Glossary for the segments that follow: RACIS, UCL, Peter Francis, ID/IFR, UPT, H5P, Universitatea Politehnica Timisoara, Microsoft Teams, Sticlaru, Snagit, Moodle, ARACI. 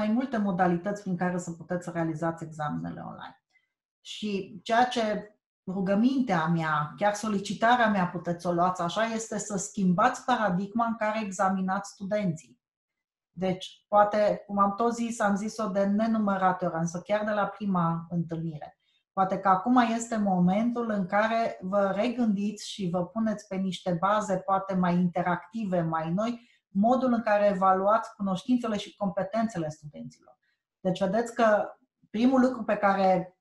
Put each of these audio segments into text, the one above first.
mai multe modalități prin care să puteți să realizați examenele online. Și ceea ce rugămintea mea, chiar solicitarea mea, puteți să o luați așa, este să schimbați paradigma în care examinați studenții. Deci, poate, cum am tot zis, am zis-o de nenumărate ori, însă chiar de la prima întâlnire. Poate că acum este momentul în care vă regândiți și vă puneți pe niște baze, poate mai interactive, mai noi, modul în care evaluați cunoștințele și competențele studenților. Deci, vedeți că primul lucru pe care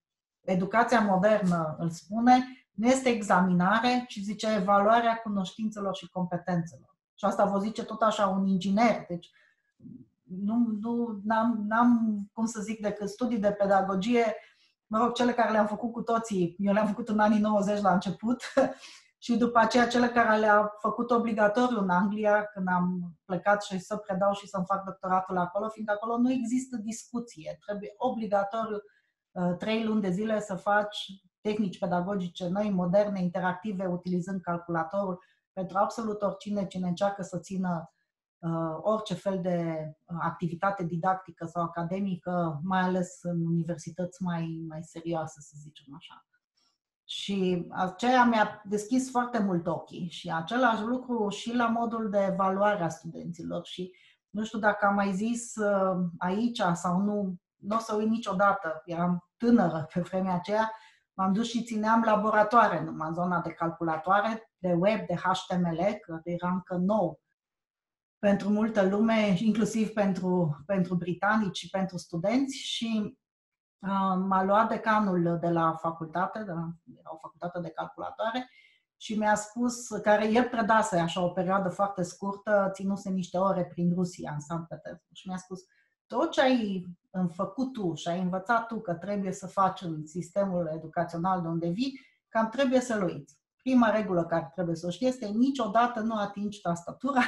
educația modernă îl spune, nu este examinare, ci zice evaluarea cunoștințelor și competențelor. Și asta vă zice tot așa un inginer. Deci n-am cum să zic decât studii de pedagogie, mă rog, cele care le-am făcut cu toții, eu le-am făcut în anii 90 la început și după aceea cele care le-am făcut obligatoriu în Anglia, când am plecat și să predau și să-mi fac doctoratul acolo, fiindcă acolo nu există discuție, trebuie obligatoriu 3 luni de zile să faci tehnici pedagogice noi, moderne, interactive, utilizând calculatorul pentru absolut oricine cine încearcă să țină orice fel de activitate didactică sau academică, mai ales în universități mai serioase, să zicem așa. Și aceea mi-a deschis foarte mult ochii și același lucru și la modul de evaluare a studenților și nu știu dacă am mai zis aici sau nu, nu o să uit niciodată, eram tânără pe vremea aceea, m-am dus și țineam laboratoare numai în zona de calculatoare, de web, de HTML, că era încă nou pentru multă lume, inclusiv pentru britanici și pentru studenți și m-a luat decanul de la facultate, de la o facultate de calculatoare și mi-a spus, care el predase așa o perioadă foarte scurtă, ținuse niște ore prin Rusia, în Sankt Petersburg și mi-a spus, tot ce ai făcut tu și ai învățat tu că trebuie să faci în sistemul educațional de unde vii, cam trebuie să-l uiți. Prima regulă care trebuie să o știi este niciodată nu atingi tastatura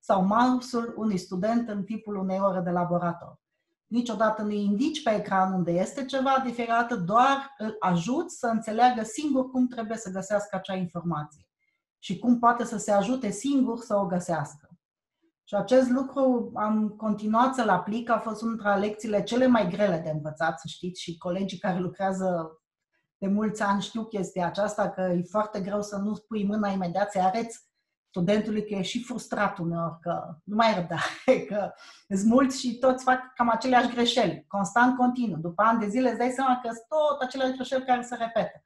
sau mouse-ul unui student în timpul unei ore de laborator. Niciodată nu indici pe ecran unde este ceva, de fiecare dată doar îl ajuți să înțeleagă singur cum trebuie să găsească acea informație și cum poate să se ajute singur să o găsească. Și acest lucru am continuat să-l aplic, a fost una dintre lecțiile cele mai grele de învățat, să știți, și colegii care lucrează de mulți ani știu chestia aceasta, că e foarte greu să nu pui mâna imediat, să arăți studentului că e și frustrat uneori, că nu mai ai răbdare, că îți mulți și toți fac cam aceleași greșeli, constant, continuu. După ani de zile îți dai seama că sunt tot aceleași greșeli care se repetă.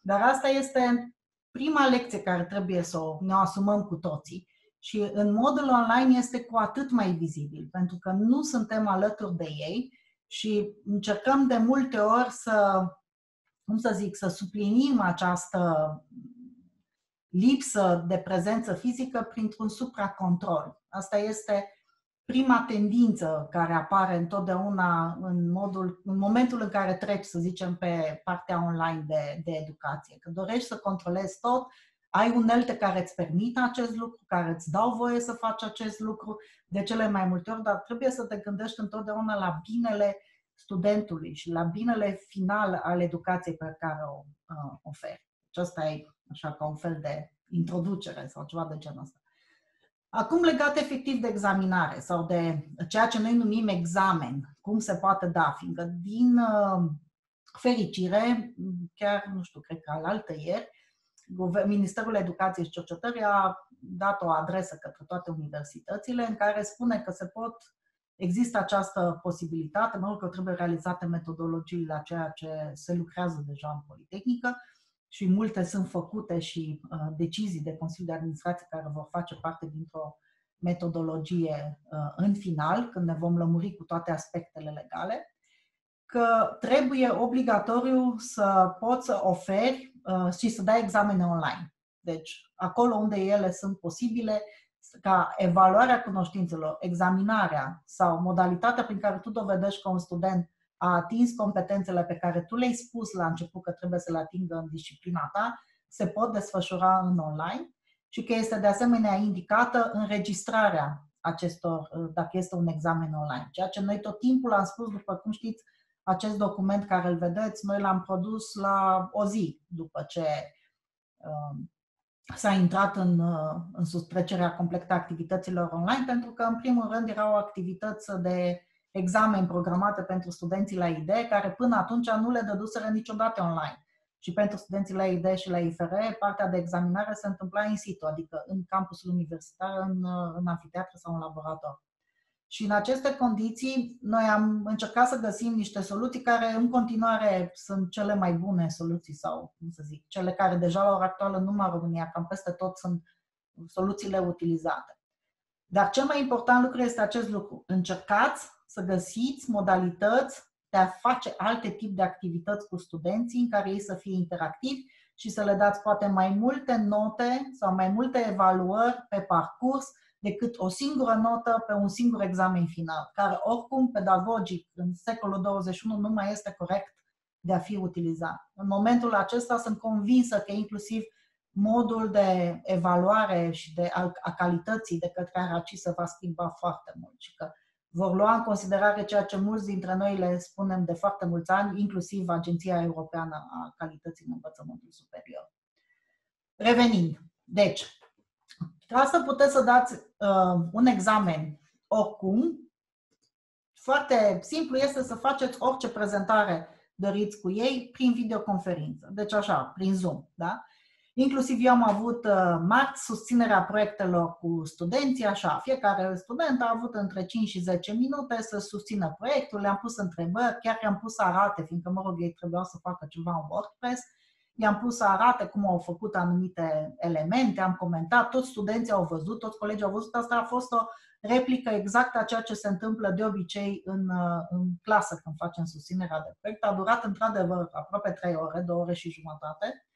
Dar asta este prima lecție care trebuie să ne asumăm cu toții. Și în modul online este cu atât mai vizibil, pentru că nu suntem alături de ei și încercăm de multe ori să, cum să zic, să suplinim această lipsă de prezență fizică printr-un supracontrol. Asta este prima tendință care apare întotdeauna în momentul în care treci, să zicem, pe partea online de educație. Că dorești să controlezi tot, ai unelte care îți permit acest lucru, care îți dau voie să faci acest lucru de cele mai multe ori, dar trebuie să te gândești întotdeauna la binele studentului și la binele final al educației pe care o oferi. Și asta e așa ca un fel de introducere sau ceva de genul ăsta. Acum legat efectiv de examinare sau de ceea ce noi numim examen, cum se poate da, fiindcă din fericire, chiar nu știu, cred că alaltăieri, Ministerul Educației și Cercetării a dat o adresă către toate universitățile în care spune că există această posibilitate, mă rog, că trebuie realizate metodologii la ceea ce se lucrează deja în Politehnică și multe sunt făcute și decizii de Consiliul de Administrație care vor face parte dintr-o metodologie în final, când ne vom lămuri cu toate aspectele legale, că trebuie obligatoriu să poți să oferi și să dai examene online. Deci, acolo unde ele sunt posibile, ca evaluarea cunoștințelor, examinarea sau modalitatea prin care tu dovedești că un student a atins competențele pe care tu le-ai spus la început că trebuie să le atingă în disciplina ta, se pot desfășura în online și că este de asemenea indicată înregistrarea acestor, dacă este un examen online. Ceea ce noi tot timpul am spus, după cum știți, acest document care îl vedeți, noi l-am produs la o zi după ce s-a intrat în sustrecerea completă a activităților online, pentru că, în primul rând, erau activități de exameni programate pentru studenții la ID, care până atunci nu le dăduseră niciodată online. Și pentru studenții la ID și la IFR, partea de examinare se întâmpla in situ, adică în campusul universitar, în amfiteatră sau în laborator. Și în aceste condiții, noi am încercat să găsim niște soluții care în continuare sunt cele mai bune soluții sau, cum să zic, cele care deja la ora actuală numai în România, cam peste tot sunt soluțiile utilizate. Dar cel mai important lucru este acest lucru. Încercați să găsiți modalități de a face alte tipi de activități cu studenții în care ei să fie interactivi și să le dați poate mai multe note sau mai multe evaluări pe parcurs decât o singură notă pe un singur examen final, care oricum pedagogic în secolul 21 nu mai este corect de a fi utilizat. În momentul acesta sunt convinsă că inclusiv modul de evaluare și de a calității de către ARACI se va schimba foarte mult și că vor lua în considerare ceea ce mulți dintre noi le spunem de foarte mulți ani, inclusiv Agenția Europeană a Calității în Învățământul Superior. Revenind, deci, ca să puteți să dați un examen oricum, foarte simplu este să faceți orice prezentare doriți cu ei prin videoconferință, deci așa, prin Zoom, da? Inclusiv eu am avut marți susținerea proiectelor cu studenții, așa, fiecare student a avut între 5 și 10 minute să susțină proiectul, le-am pus întrebări, chiar i-am pus să arate, fiindcă, mă rog, ei trebuiau să facă ceva în WordPress, i-am pus să arate cum au făcut anumite elemente, am comentat, toți studenții au văzut, toți colegii au văzut, asta a fost o replică exactă a ceea ce se întâmplă de obicei în clasă când facem susținerea de proiect. A durat, într-adevăr, aproape 3 ore, 2 ore și jumătate.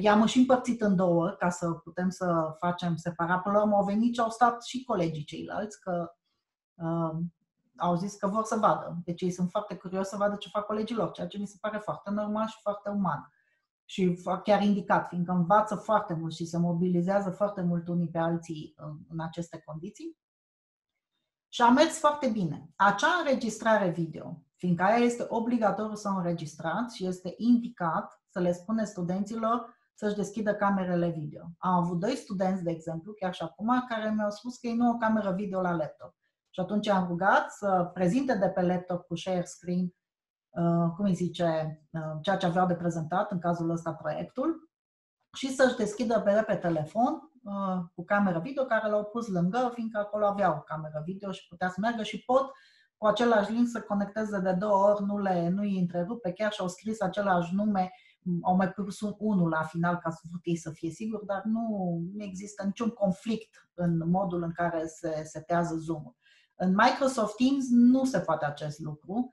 I-am și împărțit în două ca să putem să facem separat. Până la urmă au venit și au stat și colegii ceilalți, că au zis că vor să vadă. Deci ei sunt foarte curioși să vadă ce fac colegii lor, ceea ce mi se pare foarte normal și foarte uman. Și chiar indicat, fiindcă învață foarte mult și se mobilizează foarte mult unii pe alții în aceste condiții. Și a mers foarte bine. Acea înregistrare video, fiindcă aia este obligatoriu să o înregistrați și este indicat să le spune studenților să-și deschidă camerele video. Am avut 2 studenți, de exemplu, chiar și acum, care mi-au spus că ei nu au o cameră video la laptop. Și atunci am rugat să prezinte de pe laptop cu share screen, cum îi zice, ceea ce aveau de prezentat, în cazul ăsta proiectul, și să-și deschidă pe telefon cu cameră video, care l-au pus lângă, fiindcă acolo aveau cameră video și putea să meargă și pot cu același link să conecteze de 2 ori, nu-i întrerupe, chiar și-au scris același nume, au mai pus unul la final ca să pot ei să fie sigur, dar nu există niciun conflict în modul în care se setează Zoom-ul. În Microsoft Teams nu se poate acest lucru,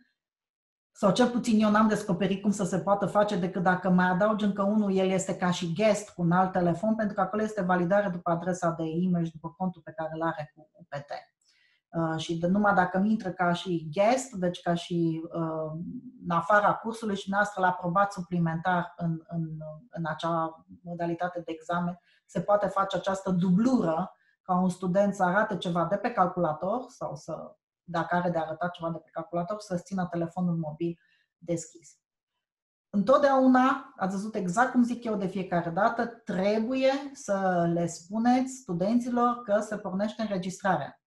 sau cel puțin eu n-am descoperit cum să se poată face decât dacă mai adaugi încă unul, el este ca și guest cu un alt telefon, pentru că acolo este validare după adresa de e-mail și după contul pe care îl are cu UPT. Și numai dacă îmi intră ca și guest, deci ca și în afara cursului și noastră la aprobat suplimentar în acea modalitate de examen, se poate face această dublură ca un student să arate ceva de pe calculator sau să, dacă are de arătat ceva de pe calculator, să-ți țină telefonul mobil deschis. Întotdeauna, ați văzut exact cum zic eu de fiecare dată, trebuie să le spuneți studenților că se pornește înregistrarea.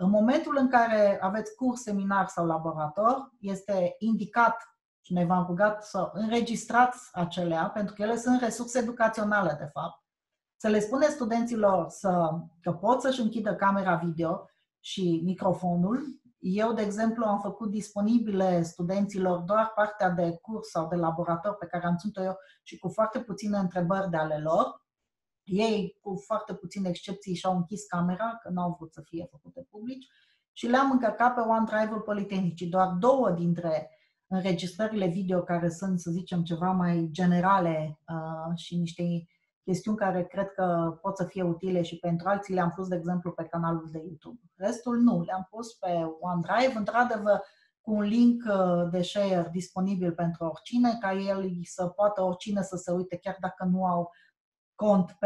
În momentul în care aveți curs, seminar sau laborator, este indicat și noi v-am rugat să înregistrați acelea, pentru că ele sunt resurse educaționale, de fapt. Să le spuneți studenților că pot să-și închidă camera video și microfonul. Eu, de exemplu, am făcut disponibile studenților doar partea de curs sau de laborator pe care am ținut-o eu și cu foarte puține întrebări de ale lor. Ei, cu foarte puține excepții, și-au închis camera, că n-au vrut să fie făcute publici, și le-am încărcat pe OneDrive-ul Politehnicii. Doar 2 dintre înregistrările video care sunt, să zicem, ceva mai generale și niște chestiuni care cred că pot să fie utile și pentru alții, le-am pus, de exemplu, pe canalul de YouTube. Restul nu, le-am pus pe OneDrive, într-adevăr, cu un link de share disponibil pentru oricine, ca el să poată oricine să se uite, chiar dacă nu au cont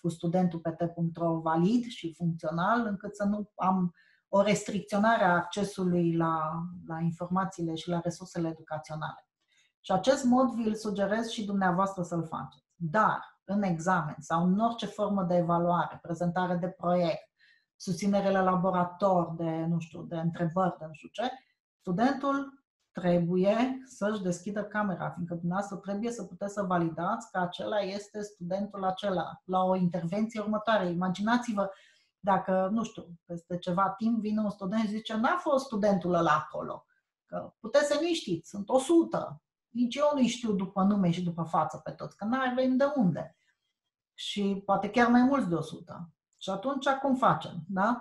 cu studentul pe t.ro valid și funcțional, încât să nu am o restricționare a accesului la informațiile și la resursele educaționale. Și acest mod vi-l sugerez și dumneavoastră să-l faceți. Dar în examen sau în orice formă de evaluare, prezentare de proiect, susținere la laborator, de, nu știu, de întrebări, de nu știu ce, studentul trebuie să-și deschidă camera, fiindcă dumneavoastră trebuie să puteți să validați că acela este studentul acela, la o intervenție următoare. Imaginați-vă dacă, nu știu, peste ceva timp vine un student și zice n-a fost studentul ăla acolo, că puteți să nu știți, sunt 100. Nici eu nu știu după nume și după față pe toți, că n-avem de unde. Și poate chiar mai mulți de 100. Și atunci cum facem? Da?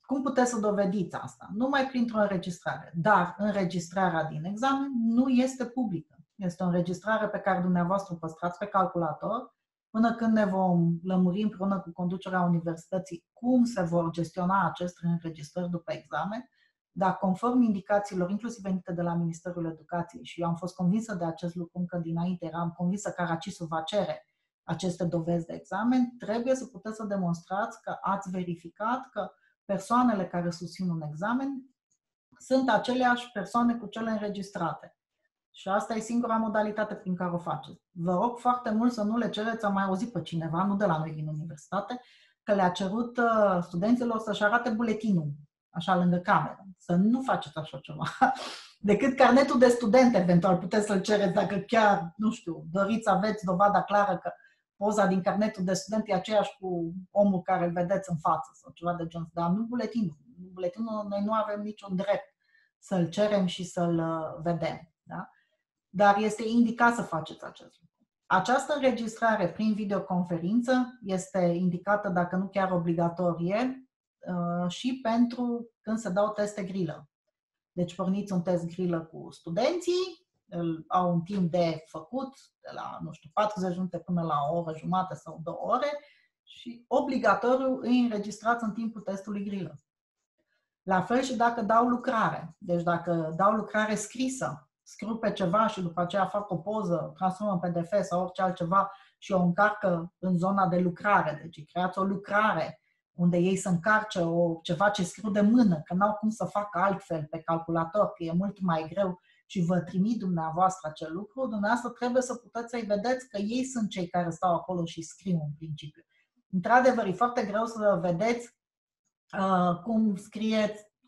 Cum puteți să dovediți asta? Numai printr-o înregistrare. Dar înregistrarea din examen nu este publică. Este o înregistrare pe care dumneavoastră o păstrați pe calculator până când ne vom lămuri împreună cu conducerea universității cum se vor gestiona aceste înregistrări după examen, dar conform indicațiilor, inclusiv venite de la Ministerul Educației, și eu am fost convinsă de acest lucru încă dinainte, eram convinsă că RACIS-ul va cere aceste dovezi de examen, trebuie să puteți să demonstrați că ați verificat că persoanele care susțin un examen sunt aceleași persoane cu cele înregistrate. Și asta e singura modalitate prin care o faceți. Vă rog foarte mult să nu le cereți, am mai auzit pe cineva, nu de la noi din universitate, că le-a cerut studenților să-și arate buletinul, așa, lângă cameră. Să nu faceți așa ceva. Decât carnetul de student, eventual, puteți să-l cereți dacă chiar, nu știu, doriți să aveți dovada clară că poza din carnetul de student e aceeași cu omul care îl vedeți în față sau ceva de genul. Dar nu buletinul. Buletinul, noi nu avem niciun drept să-l cerem și să-l vedem. Da? Dar este indicat să faceți acest lucru. Această înregistrare prin videoconferință este indicată, dacă nu chiar obligatorie, și pentru când se dau teste grilă. Deci porniți un test grilă cu studenții, au un timp de făcut, de la, nu știu, 40 minute până la o oră jumate sau 2 ore, și obligatoriu îi înregistrați în timpul testului grilă. La fel și dacă dau lucrare. Deci dacă dau lucrare scrisă, scriu pe ceva și după aceea fac o poză, transform în PDF sau orice altceva și o încarcă în zona de lucrare. Deci creați o lucrare unde ei să încarce ceva ce scriu de mână, că n-au cum să facă altfel pe calculator, că e mult mai greu, și vă trimit dumneavoastră acel lucru, dumneavoastră trebuie să puteți să-i vedeți că ei sunt cei care stau acolo și scriu în principiu. Într-adevăr, e foarte greu să vedeți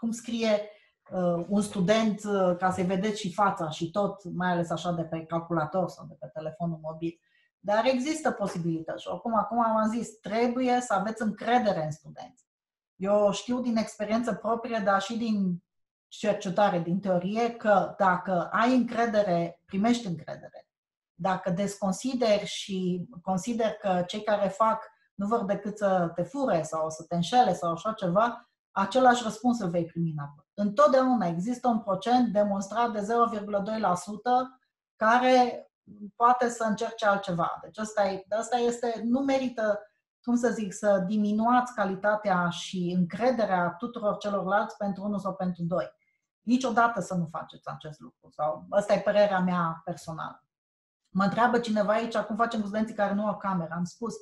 cum scrie un student, ca să-i vedeți și fața și tot, mai ales așa de pe calculator sau de pe telefonul mobil. Dar există posibilități. Și acum am zis, trebuie să aveți încredere în studenți. Eu știu din experiență proprie, dar și din cercetare, din teorie, că dacă ai încredere, primești încredere. Dacă desconsideri și consider că cei care fac nu vor decât să te fure sau să te înșele sau așa ceva, același răspuns îl vei primi înapoi. Întotdeauna există un procent demonstrat de 0,2% care poate să încerce altceva. Deci asta este, nu merită, cum să zic, să diminuați calitatea și încrederea tuturor celorlalți pentru unul sau pentru doi. Niciodată să nu faceți acest lucru. Sau asta e părerea mea personală. Mă întreabă cineva aici, cum facem cu studenții care nu au cameră? Am spus,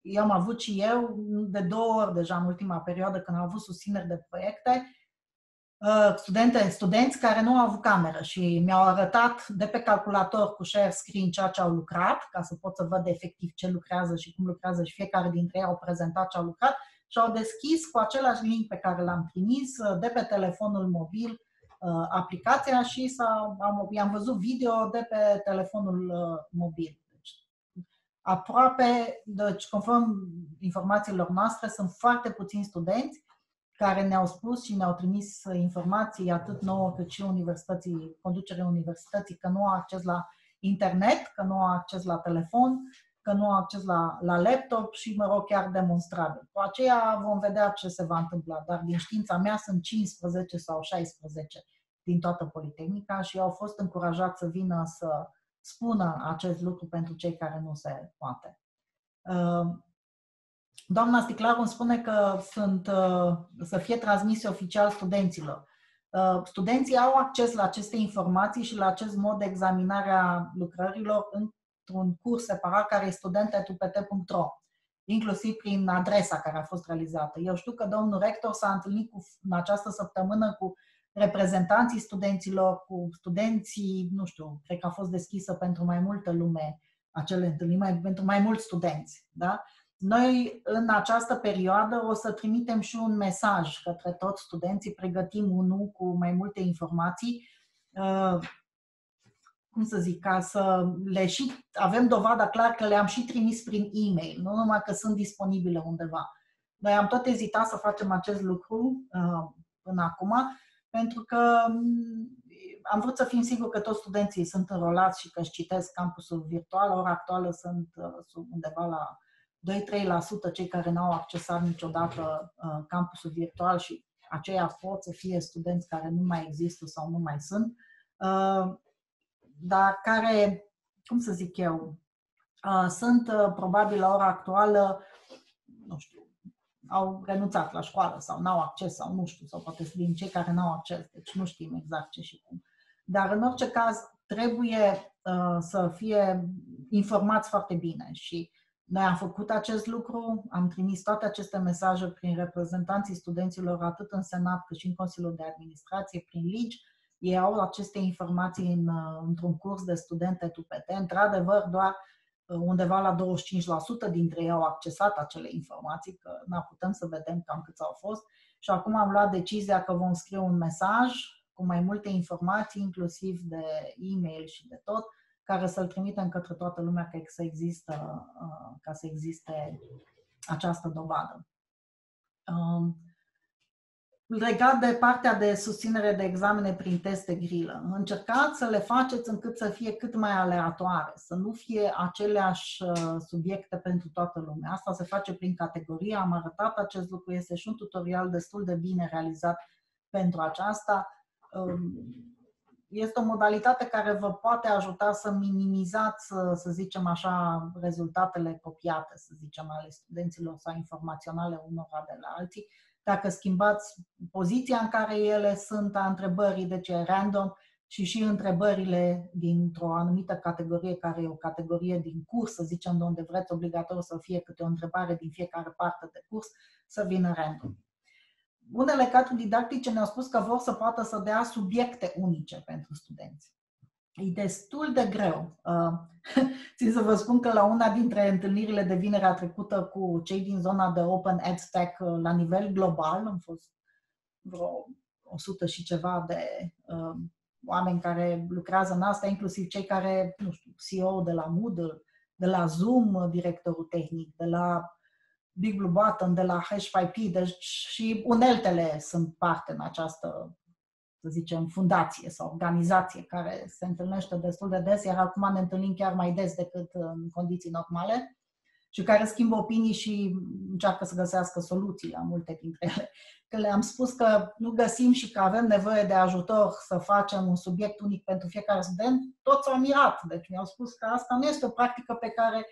eu am avut și eu de 2 ori deja în ultima perioadă, când am avut susțineri de proiecte, studenți care nu au avut cameră și mi-au arătat de pe calculator cu share screen ceea ce au lucrat, ca să pot să văd efectiv ce lucrează și cum lucrează, și fiecare dintre ei au prezentat ce au lucrat și au deschis cu același link pe care l-am trimis de pe telefonul mobil aplicația și i-am văzut video de pe telefonul mobil. Deci, conform informațiilor noastre, sunt foarte puțini studenți care ne-au spus și ne-au trimis informații atât nouă cât și conducerea universității, că nu au acces la internet, că nu au acces la telefon, că nu au acces la laptop și, mă rog, chiar demonstrabil. Cu aceea vom vedea ce se va întâmpla, dar din știința mea sunt 15 sau 16 din toată Politehnica și au fost încurajați să vină să spună acest lucru pentru cei care nu se poate. Doamna Sticlaru îmi spune că să fie transmise oficial studenților. Studenții au acces la aceste informații și la acest mod de examinare a lucrărilor într-un curs separat care e student.upt.ro, inclusiv prin adresa care a fost realizată. Eu știu că domnul rector s-a întâlnit în această săptămână cu reprezentanții studenților, cu studenții, nu știu, cred că a fost deschisă pentru mai multă lume acele întâlniri, pentru mai mulți studenți, da? Noi, în această perioadă, o să trimitem și un mesaj către toți studenții, pregătim unul cu mai multe informații, cum să zic, ca să le și avem dovada clar că le-am și trimis prin e-mail, nu numai că sunt disponibile undeva. Noi am tot ezitat să facem acest lucru până acum, pentru că am vrut să fim siguri că toți studenții sunt înrolați și că își citesc campusul virtual. La ora actuală sunt sub undeva la 2-3% cei care n-au accesat niciodată campusul virtual și aceia pot să fie studenți care nu mai există sau nu mai sunt, dar care, cum să zic eu, sunt probabil la ora actuală, nu știu, au renunțat la școală sau n-au acces sau nu știu, sau poate din cei care n-au acces, deci nu știm exact ce și cum. Dar în orice caz trebuie să fie informați foarte bine și noi am făcut acest lucru, am trimis toate aceste mesaje prin reprezentanții studenților, atât în Senat cât și în Consiliul de Administrație, prin legi. Ei au aceste informații într-un curs de studente tupete. Într-adevăr, doar undeva la 25% dintre ei au accesat acele informații, că nu putem să vedem cam câți au fost. Și acum am luat decizia că vom scrie un mesaj cu mai multe informații, inclusiv de e-mail și de tot, care să-l trimitem către toată lumea ca să existe această dovadă. Legat de partea de susținere de examene prin teste grilă, încercați să le faceți încât să fie cât mai aleatoare, să nu fie aceleași subiecte pentru toată lumea. Asta se face prin categorie, am arătat acest lucru, este și un tutorial destul de bine realizat pentru aceasta. Este o modalitate care vă poate ajuta să minimizați, să zicem așa, rezultatele copiate, să zicem, ale studenților sau informaționale unora de la alții. Dacă schimbați poziția în care ele sunt a întrebării, deci e random, și întrebările dintr-o anumită categorie, care e o categorie din curs, să zicem, de unde vreți obligatoriu să fie câte o întrebare din fiecare parte de curs, să vină random. Unele cadruri didactice ne-au spus că vor să poată să dea subiecte unice pentru studenți. E destul de greu. Țin să vă spun că la una dintre întâlnirile de vinerea trecută cu cei din zona de Open EdTech la nivel global, am fost vreo 100 și ceva de oameni care lucrează în asta, inclusiv cei care, nu știu, CEO de la Moodle, de la Zoom, directorul tehnic, de la Big Blue Button, de la H5P, deci și uneltele sunt parte în această, să zicem, fundație sau organizație care se întâlnește destul de des, iar acum ne întâlnim chiar mai des decât în condiții normale și care schimbă opinii și încearcă să găsească soluții la multe dintre ele. Că le-am spus că nu găsim și că avem nevoie de ajutor să facem un subiect unic pentru fiecare student, toți s-au mirat. Deci mi-au spus că asta nu este o practică pe care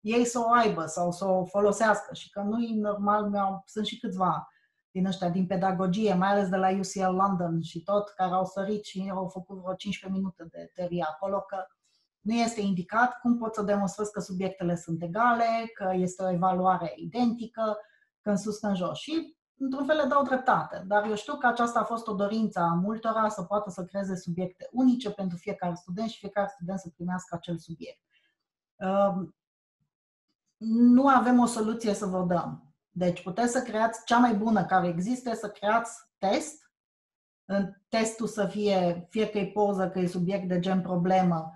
ei să o aibă sau să o folosească și că nu e normal, sunt și câțiva din ăștia, din pedagogie, mai ales de la UCL London și tot, care au sărit și au făcut vreo 15 minute de teorie acolo, că nu este indicat cum pot să demonstrez că subiectele sunt egale, că este o evaluare identică, că în sus, că în jos. Și, într-un fel, le dau dreptate. Dar eu știu că aceasta a fost o dorință a multora să poată să creeze subiecte unice pentru fiecare student și fiecare student să primească acel subiect. Nu avem o soluție să vă dăm. Deci puteți să creați cea mai bună care există, să creați test. În testul să fie, fie că e poză, că e subiect de gen problemă,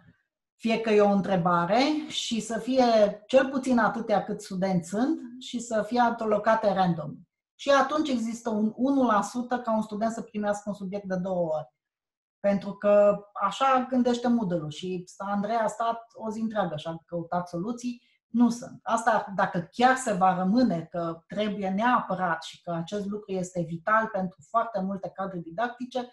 fie că e o întrebare și să fie cel puțin atâtea cât studenți sunt și să fie alocate random. Și atunci există un 1% ca un student să primească un subiect de 2 ori. Pentru că așa gândește Moodle-ul și Andrei a stat o zi întreagă și a căutat soluții. Nu sunt. Asta, dacă chiar se va rămâne, că trebuie neapărat și că acest lucru este vital pentru foarte multe cadre didactice,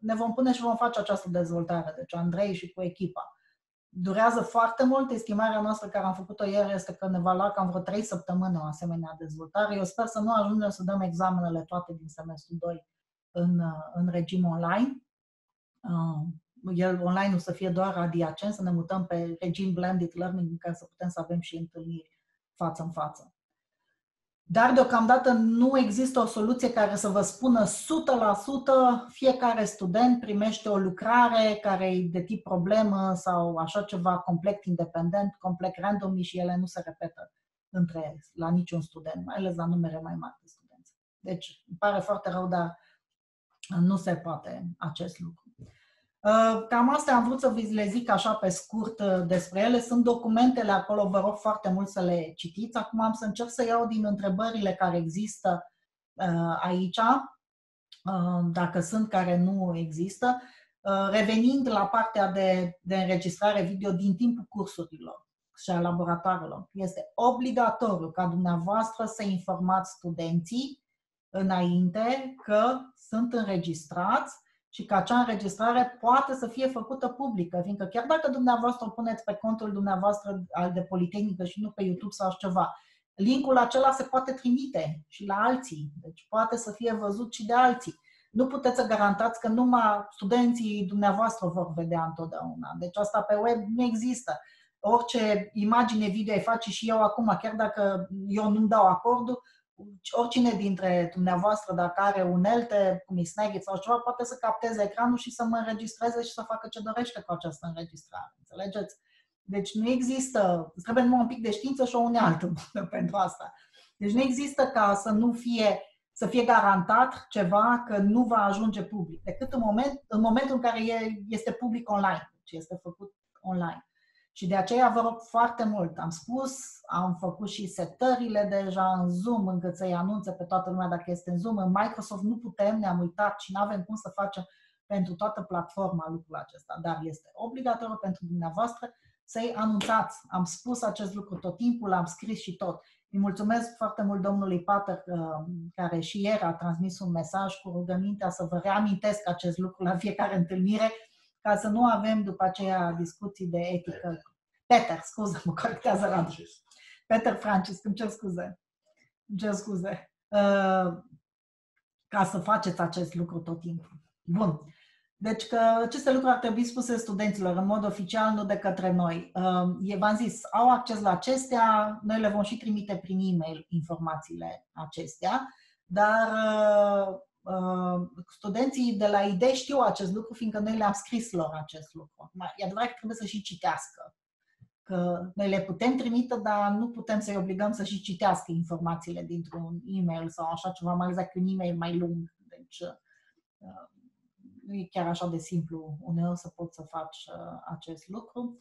ne vom pune și vom face această dezvoltare. Deci Andrei și cu echipa. Durează foarte mult. Estimarea noastră care am făcut-o ieri este că ne va lua cam vreo 3 săptămâni o asemenea dezvoltare. Eu sper să nu ajungem să dăm examenele toate din semestrul 2 în regim online. El online o să fie doar adiacent, să ne mutăm pe regim blended learning în care să putem să avem și întâlniri față în față. Dar deocamdată nu există o soluție care să vă spună 100% fiecare student primește o lucrare care e de tip problemă sau așa ceva complet independent, complet random și ele nu se repetă la niciun student, mai ales la numere mai mari de studenți. Deci, îmi pare foarte rău, dar nu se poate acest lucru. Cam astea am vrut să vi le zic așa pe scurt despre ele. Sunt documentele acolo, vă rog foarte mult să le citiți. Acum am să încerc să iau din întrebările care există aici, dacă sunt care nu există, revenind la partea de înregistrare video din timpul cursurilor și a laboratoarelor. Este obligatoriu ca dumneavoastră să informați studenții înainte că sunt înregistrați și că acea înregistrare poate să fie făcută publică, fiindcă chiar dacă dumneavoastră o puneți pe contul dumneavoastră de Politehnică și nu pe YouTube sau ceva, linkul acela se poate trimite și la alții, deci poate să fie văzut și de alții. Nu puteți să garantați că numai studenții dumneavoastră vor vedea întotdeauna, deci asta pe web nu există. Orice imagine video îi face și eu acum, chiar dacă eu nu-mi dau acordul, oricine dintre dumneavoastră, dacă are unelte, cum e Snagit sau ceva, poate să capteze ecranul și să mă înregistreze și să facă ce dorește cu această înregistrare. Înțelegeți? Deci nu există, trebuie numai un pic de știință și o unealtă bună pentru asta. Deci nu există ca să nu fie, să fie garantat ceva că nu va ajunge public, decât în momentul în care este public online, deci este făcut online. Și de aceea vă rog foarte mult, am spus, am făcut și setările deja în Zoom, încât să-i anunțe pe toată lumea dacă este în Zoom. În Microsoft nu putem, ne-am uitat și nu avem cum să facem pentru toată platforma lucrul acesta, dar este obligatoriu pentru dumneavoastră să-i anunțați. Am spus acest lucru tot timpul, am scris și tot. Îi mulțumesc foarte mult domnului Pater, care și ieri a transmis un mesaj cu rugămintea să vă reamintesc acest lucru la fiecare întâlnire, ca să nu avem după aceea discuții de etică. Peter, scuze, mă corectează Radu. Peter Francis, îmi cer scuze. Îmi cer scuze. Ca să faceți acest lucru tot timpul. Bun. Deci că aceste lucruri ar trebui spuse studenților în mod oficial, nu de către noi. V-am zis, au acces la acestea, noi le vom și trimite prin e-mail informațiile acestea, dar studenții de la ID știu acest lucru, fiindcă noi le-am scris lor acest lucru. E adevărat că trebuie să și citească. Că noi le putem trimite, dar nu putem să-i obligăm să și citească informațiile dintr-un e-mail sau așa ceva, mai exact un e-mail mai lung. Deci nu e chiar așa de simplu uneori să poți să faci acest lucru.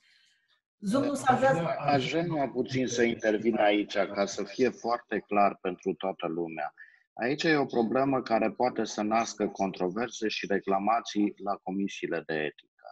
Zoom-ul salvează. Aș vrea puțin să intervin aici, ca să fie foarte clar pentru toată lumea. Aici e o problemă care poate să nască controverse și reclamații la comisiile de etică.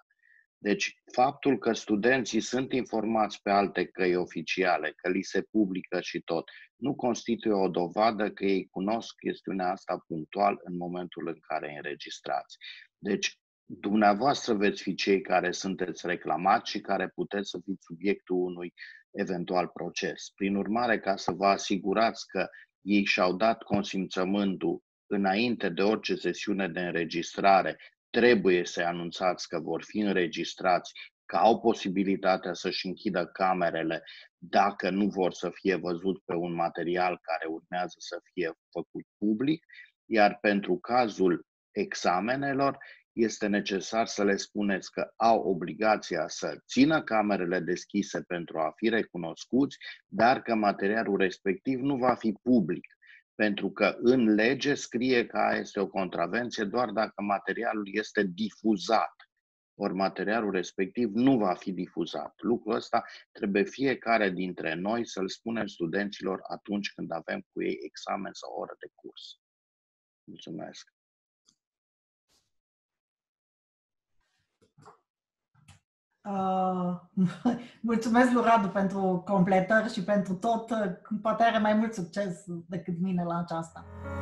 Deci, faptul că studenții sunt informați pe alte căi oficiale, că li se publică și tot, nu constituie o dovadă că ei cunosc chestiunea asta punctual în momentul în care înregistrați. Deci, dumneavoastră veți fi cei care sunteți reclamați și care puteți să fiți subiectul unui eventual proces. Prin urmare, ca să vă asigurați că ei și-au dat consimțământul înainte de orice sesiune de înregistrare, trebuie să anunțați că vor fi înregistrați, că au posibilitatea să-și închidă camerele dacă nu vor să fie văzut pe un material care urmează să fie făcut public, iar pentru cazul examenelor este necesar să le spuneți că au obligația să țină camerele deschise pentru a fi recunoscuți, dar că materialul respectiv nu va fi public, pentru că în lege scrie că este o contravenție doar dacă materialul este difuzat. Ori materialul respectiv nu va fi difuzat. Lucrul ăsta trebuie fiecare dintre noi să-l spunem studenților atunci când avem cu ei examen sau oră de curs. Mulțumesc! Mulțumesc lui Radu pentru completări și pentru tot. Poate are mai mult succes decât mine la aceasta.